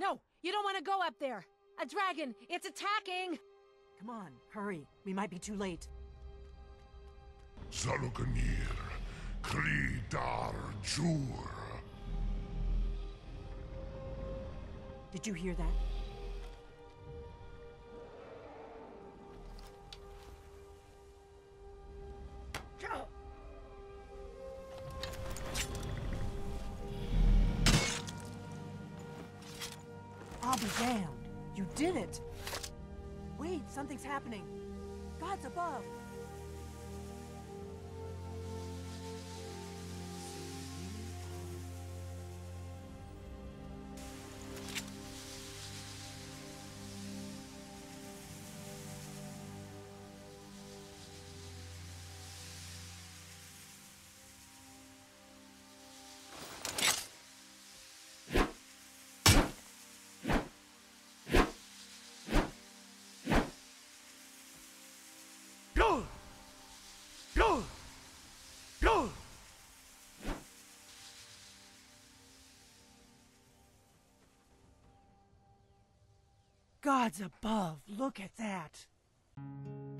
No, you don't want to go up there. A dragon, it's attacking. Come on, hurry. We might be too late. Zalukanir, Kridar Jur. Did you hear that? I'll be damned. You did it. Wait, something's happening. God's above. God's above, look at that!